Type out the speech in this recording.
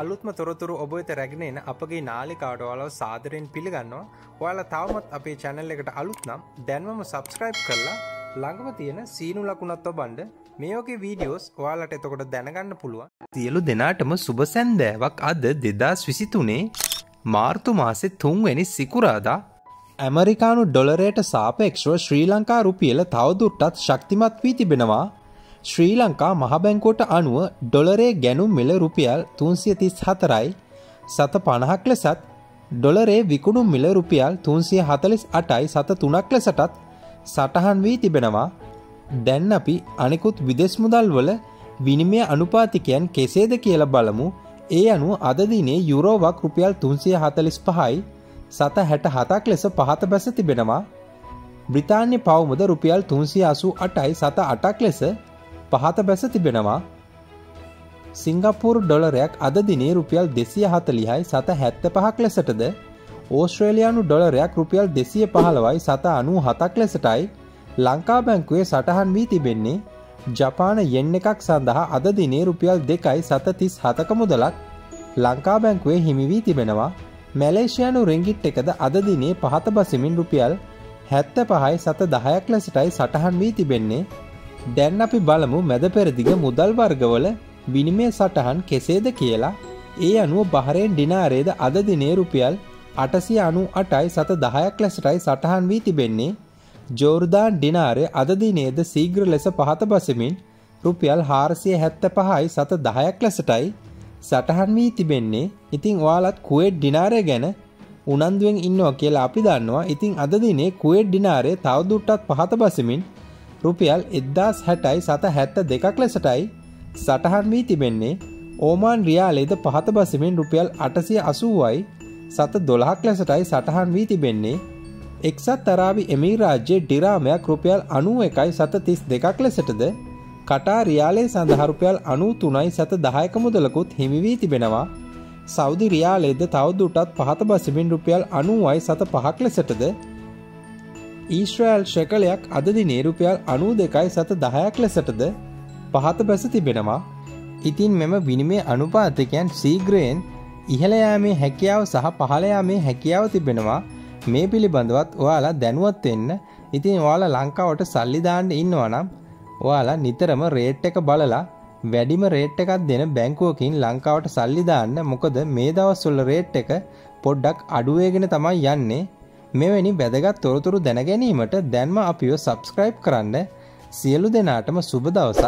අලුත්ම තොරතුරු ඔබ වෙත රැගෙන එන අපගේ නාලිකාවට ඔයාලව සාදරයෙන් පිළිගන්නවා. ඔයාලා තවමත් අපේ channel එකට අලුත් නම් දැන්වම subscribe කරලා ළඟම තියෙන සීනු ලකුණත් ඔබන්න මේ වගේ videos ඔයාලට එතකොට දැනගන්න පුළුවන්. සියලු දෙනාටම සුබ සැන්දෑවක්. අද 2023 මාර්තු මාසේ 3 වෙනි සිකුරාදා ඇමරිකානු ඩොලරයට සාපේක්ෂව ශ්‍රී ලංකා රුපියල තවදුරටත් ශක්තිමත් වී තිබෙනවා. ශ්‍රී ලංකා මහ බැංකුවට අනුව ඩොලරයේ ගැනුම් මිල රුපියල් 334යි 750ක් ලෙසත් ඩොලරයේ විකුණුම් මිල රුපියල් 348යි 73ක් ලෙසටත් සටහන් වී තිබෙනවා. දැන් අපි අනිකුත් විදේශ මුදල් වල විනිමය අනුපාතිකයන් කෙසේද කියලා බලමු. ඒ අනුව අද දිනේ යුරෝවක් රුපියල් 345යි 767ක් ලෙස පහත බැස තිබෙනවා. බ්‍රිතාන්‍ය පවුමද රුපියල් 388යි 78ක් ලෙස පහත බැස තිබෙනවා. සිංගප්පූරු ඩොලරයක් අද දිනේ රුපියල් 240යි 775ක් ලෙසටද ඕස්ට්‍රේලියානු ඩොලරයක් රුපියල් 215යි 797ක් ලෙසටයි ලංකා බැංකුවේ සටහන් වී තිබෙන්නේ. ජපාන යෙන් එකක් සඳහා අද දිනේ රුපියල් 2.37ක මුදලක් ලංකා බැංකුවේ හිමි වී තිබෙනවා. මැලේසියානු රින්ගිට් එකද අද දිනේ පහත බසමින් රුපියල් 75.10ක් ලෙසටයි සටහන් වී තිබෙන්නේ. දැන් අපි බලමු මැද පෙරදිග මුදල් වර්ගවල විනිමය සටහන් කෙසේද කියලා. ඒ අනුව බහරේන් ඩිනාරයේද අද දිනේ රුපියල් 898.10ක් ලෙසටයි සටහන් වී තිබෙන්නේ. ජෝර්දාන් ඩිනාරය අද දිනේද සීඝ්‍ර ලෙස පහත බසමින් රුපියල් 475.10ක් ලෙසටයි සටහන් වී තිබෙන්නේ. ඉතින් ඔයාලත් කුවේට් ඩිනාරය ගැන උනන්දුවෙන් ඉන්නවා කියලා අපි දන්නවා. ඉතින් අද දිනේ කුවේට් ඩිනාරය තවදුරටත් පහත බසමින් රුපියල් 1060.772ක් ලෙසටයි සටහන් වී තිබෙන්නේ. ඕමාන් රියාලේද පහත බසමින් රුපියල් 880.712ක් ලෙසටයි සටහන් වී තිබෙන්නේ. එක්සත් අරාබි එමිරාජ්‍යයේ ඩිරාමයක් රුපියල් 91.32ක් ලෙසටද කටාර් රියාලේ සඳහා රුපියල් 93.10ක මුදලකුත් හිමි වී තිබෙනවා. සෞදි රියාලේද තවදුරටත් පහත බසමින් රුපියල් 90.05ක් ලෙසටද ඊශ්‍රායෙල් ෂෙකලයක් අද දිනේ රුපියල් 92.10ක් ලෙසටද පහත බැස තිබෙනවා. ඉතින් මෙම විනිමය අනුපාතකයන් ශීඝ්‍රයෙන් ඉහළ යාමේ හැකියාව සහ පහළ යාමේ හැකියාව තිබෙනවා. මේ පිළිබඳවත් ඔයාලා දැනුවත් වෙන්න. ඉතින් ඔයාලා ලංකාවට සල්ලි දාන්න ඉන්නවා නම් ඔයාලා නිතරම රේට් එක බලලා වැඩිම රේට් එකක් දෙන බැංකුවකින් ලංකාවට සල්ලි දාන්න. මොකද මේ දවස්වල රේට් එක පොඩ්ඩක් අඩු වෙගෙන තමයි යන්නේ. මෙවැනි වැදගත් තොරතුරු දැන ගැනීමට දැන්ම අපිව subscribe කරන්න. සියලු දෙනාටම සුබ දවසක්.